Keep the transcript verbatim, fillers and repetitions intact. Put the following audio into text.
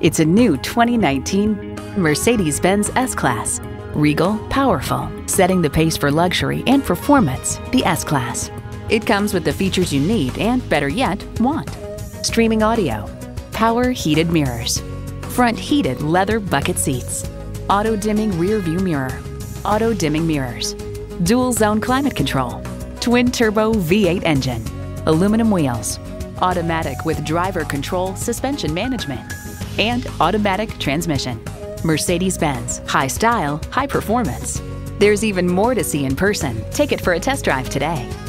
It's a new twenty nineteen Mercedes-Benz S-Class. Regal, powerful, setting the pace for luxury and performance, the S-Class. It comes with the features you need and, better yet, want. Streaming audio, power heated mirrors, front heated leather bucket seats, auto-dimming rear view mirror, auto-dimming mirrors, dual zone climate control, twin turbo V eight engine, aluminum wheels, automatic with driver control suspension management, and automatic transmission. Mercedes-Benz, high style, high performance. There's even more to see in person. Take it for a test drive today.